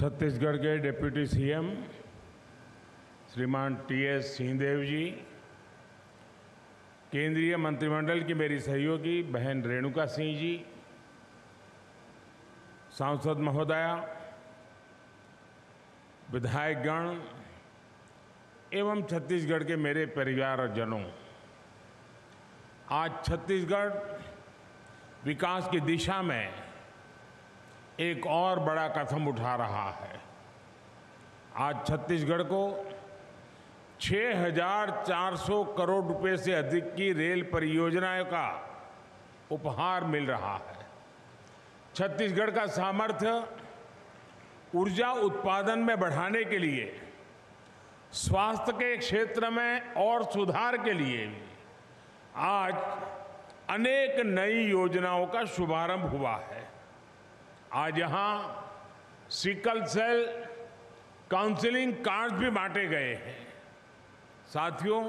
छत्तीसगढ़ के deputy CM श्रीमान TS Singhdeo ji, केंद्रीय मंत्रिमंडल की मेरी सहयोगी बहन रेणुका सिंह जी, सांसद महोदया, विधायकगण एवं छत्तीसगढ़ के मेरे परिवारजनों, आज छत्तीसगढ़ विकास की दिशा में एक और बड़ा कदम उठा रहा है। आज छत्तीसगढ़ को 6,400 करोड़ रुपए से अधिक की रेल परियोजनाओं का उपहार मिल रहा है। छत्तीसगढ़ का सामर्थ्य ऊर्जा उत्पादन में बढ़ाने के लिए, स्वास्थ्य के क्षेत्र में और सुधार के लिए आज अनेक नई योजनाओं का शुभारंभ हुआ है। आज यहाँ सिकल सेल काउंसलिंग कार्ड भी बांटे गए हैं। साथियों,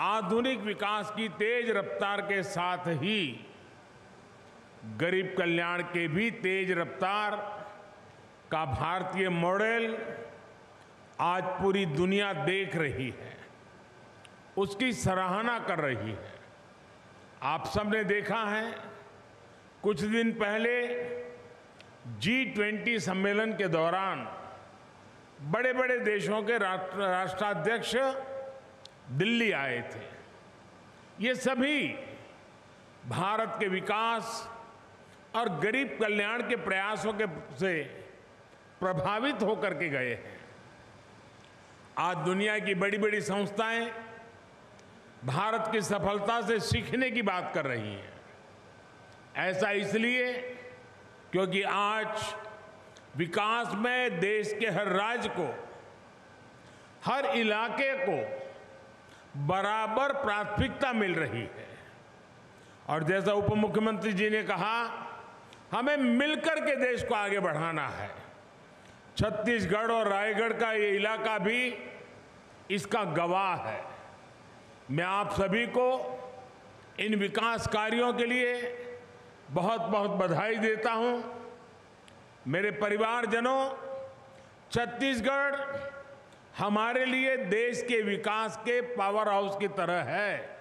आधुनिक विकास की तेज रफ्तार के साथ ही गरीब कल्याण के भी तेज रफ्तार का भारतीय मॉडल आज पूरी दुनिया देख रही है, उसकी सराहना कर रही है। आप सबने देखा है, कुछ दिन पहले G20 सम्मेलन के दौरान बड़े बड़े देशों के राष्ट्राध्यक्ष दिल्ली आए थे। ये सभी भारत के विकास और गरीब कल्याण के प्रयासों के से प्रभावित होकर के गए हैं। आज दुनिया की बड़ी बड़ी संस्थाएं भारत की सफलता से सीखने की बात कर रही हैं। ऐसा इसलिए क्योंकि आज विकास में देश के हर राज्य को, हर इलाके को बराबर प्राथमिकता मिल रही है। और जैसा उप मुख्यमंत्री जी ने कहा, हमें मिलकर के देश को आगे बढ़ाना है। छत्तीसगढ़ और रायगढ़ का ये इलाका भी इसका गवाह है। मैं आप सभी को इन विकास कार्यों के लिए बहुत बहुत बधाई देता हूँ। मेरे परिवारजनों, छत्तीसगढ़ हमारे लिए देश के विकास के पावर हाउस की तरह है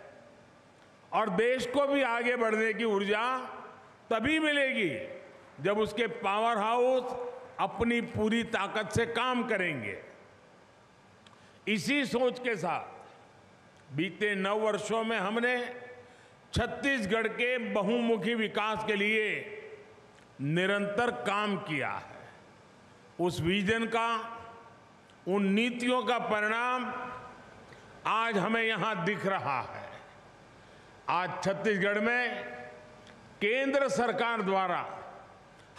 और देश को भी आगे बढ़ने की ऊर्जा तभी मिलेगी जब उसके पावर हाउस अपनी पूरी ताकत से काम करेंगे। इसी सोच के साथ बीते 9 वर्षों में हमने छत्तीसगढ़ के बहुमुखी विकास के लिए निरंतर काम किया है। उस विजन का, उन नीतियों का परिणाम आज हमें यहाँ दिख रहा है। आज छत्तीसगढ़ में केंद्र सरकार द्वारा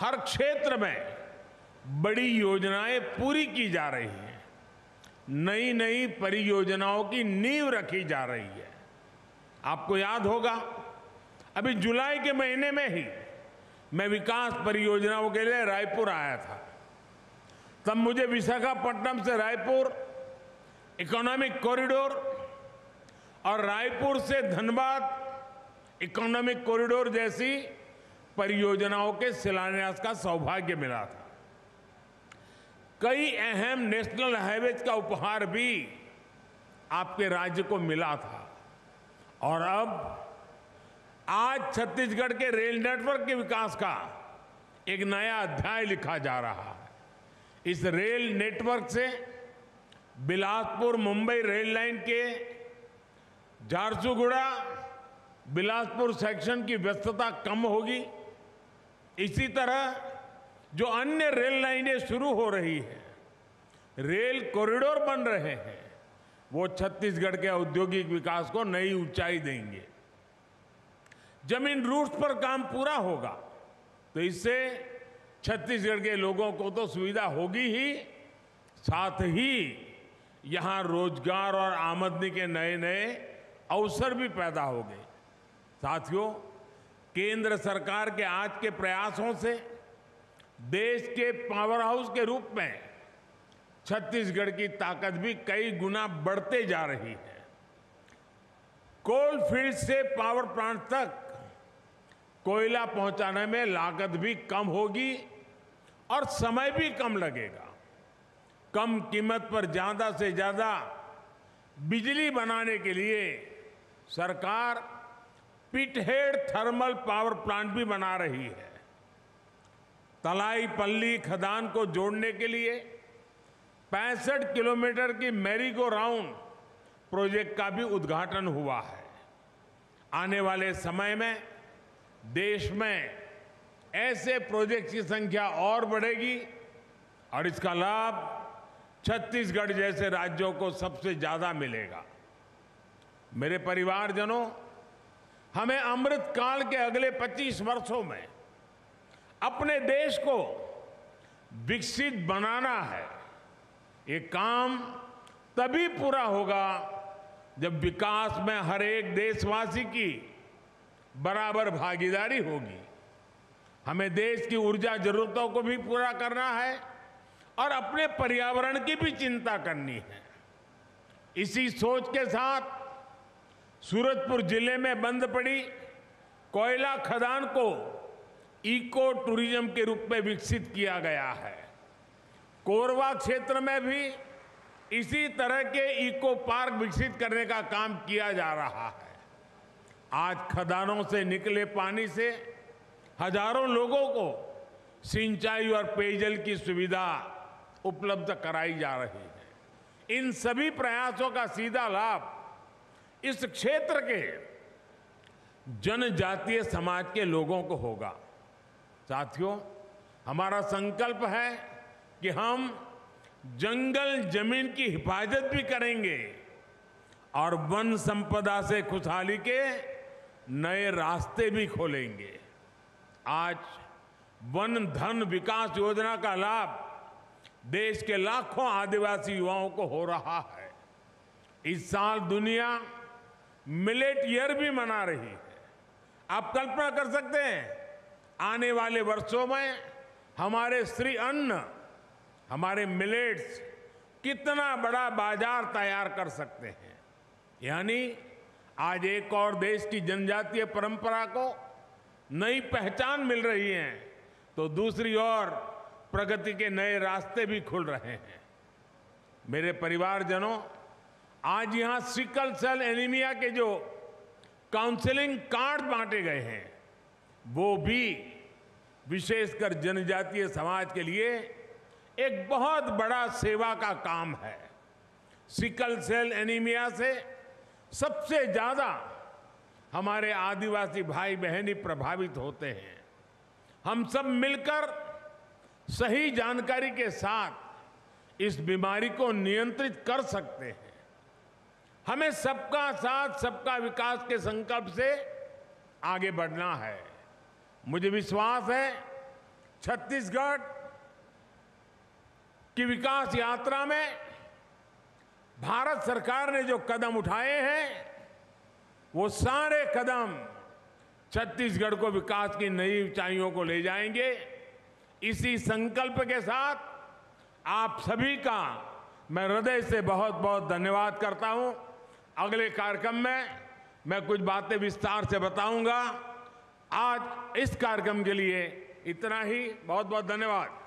हर क्षेत्र में बड़ी योजनाएं पूरी की जा रही हैं, नई नई परियोजनाओं की नींव रखी जा रही है। आपको याद होगा, अभी जुलाई के महीने में ही मैं विकास परियोजनाओं के लिए रायपुर आया था। तब मुझे विशाखापट्टनम से रायपुर इकोनॉमिक कॉरिडोर और रायपुर से धनबाद इकोनॉमिक कॉरिडोर जैसी परियोजनाओं के शिलान्यास का सौभाग्य मिला था। कई अहम नेशनल हाईवेज का उपहार भी आपके राज्य को मिला था। और अब आज छत्तीसगढ़ के रेल नेटवर्क के विकास का एक नया अध्याय लिखा जा रहा है। इस रेल नेटवर्क से बिलासपुर मुंबई रेल लाइन के झारसुगुड़ा बिलासपुर सेक्शन की व्यस्तता कम होगी। इसी तरह जो अन्य रेल लाइनें शुरू हो रही हैं, रेल कॉरिडोर बन रहे हैं, वो छत्तीसगढ़ के औद्योगिक विकास को नई ऊंचाई देंगे। जब इन रूट्स पर काम पूरा होगा तो इससे छत्तीसगढ़ के लोगों को तो सुविधा होगी ही, साथ ही यहाँ रोजगार और आमदनी के नए नए अवसर भी पैदा हो गए। साथियों, केंद्र सरकार के आज के प्रयासों से देश के पावर हाउस के रूप में छत्तीसगढ़ की ताकत भी कई गुना बढ़ते जा रही है। कोल फील्ड से पावर प्लांट तक कोयला पहुंचाने में लागत भी कम होगी और समय भी कम लगेगा। कम कीमत पर ज़्यादा से ज़्यादा बिजली बनाने के लिए सरकार पिटहेड थर्मल पावर प्लांट भी बना रही है। तलाई पल्ली खदान को जोड़ने के लिए 65 किलोमीटर की मैरीगो राउंड प्रोजेक्ट का भी उद्घाटन हुआ है। आने वाले समय में देश में ऐसे प्रोजेक्ट की संख्या और बढ़ेगी और इसका लाभ छत्तीसगढ़ जैसे राज्यों को सबसे ज़्यादा मिलेगा। मेरे परिवारजनों, हमें अमृतकाल के अगले 25 वर्षों में अपने देश को विकसित बनाना है। ये काम तभी पूरा होगा जब विकास में हर एक देशवासी की बराबर भागीदारी होगी। हमें देश की ऊर्जा जरूरतों को भी पूरा करना है और अपने पर्यावरण की भी चिंता करनी है। इसी सोच के साथ सूरजपुर जिले में बंद पड़ी कोयला खदान को इको टूरिज्म के रूप में विकसित किया गया है। कोरवा क्षेत्र में भी इसी तरह के इको पार्क विकसित करने का काम किया जा रहा है। आज खदानों से निकले पानी से हजारों लोगों को सिंचाई और पेयजल की सुविधा उपलब्ध कराई जा रही है। इन सभी प्रयासों का सीधा लाभ इस क्षेत्र के जनजातीय समाज के लोगों को होगा। साथियों, हमारा संकल्प है कि हम जंगल जमीन की हिफाजत भी करेंगे और वन संपदा से खुशहाली के नए रास्ते भी खोलेंगे। आज वन धन विकास योजना का लाभ देश के लाखों आदिवासी युवाओं को हो रहा है। इस साल दुनिया मिलेट ईयर भी मना रही है। आप कल्पना कर सकते हैं आने वाले वर्षों में हमारे श्री अन्न, हमारे मिलेट्स कितना बड़ा बाजार तैयार कर सकते हैं। यानी आज एक और देश की जनजातीय परंपरा को नई पहचान मिल रही है तो दूसरी ओर प्रगति के नए रास्ते भी खुल रहे हैं। मेरे परिवारजनों, आज यहाँ सिकल सेल एनीमिया के जो काउंसलिंग कार्ड बांटे गए हैं वो भी विशेषकर जनजातीय समाज के लिए एक बहुत बड़ा सेवा का काम है। सिकल सेल एनीमिया से सबसे ज़्यादा हमारे आदिवासी भाई बहन ही प्रभावित होते हैं। हम सब मिलकर सही जानकारी के साथ इस बीमारी को नियंत्रित कर सकते हैं। हमें सबका साथ सबका विकास के संकल्प से आगे बढ़ना है। मुझे विश्वास है छत्तीसगढ़ की विकास यात्रा में भारत सरकार ने जो कदम उठाए हैं वो सारे कदम छत्तीसगढ़ को विकास की नई ऊंचाइयों को ले जाएंगे। इसी संकल्प के साथ आप सभी का मैं हृदय से बहुत बहुत धन्यवाद करता हूं। अगले कार्यक्रम में मैं कुछ बातें विस्तार से बताऊंगा। आज इस कार्यक्रम के लिए इतना ही। बहुत बहुत धन्यवाद।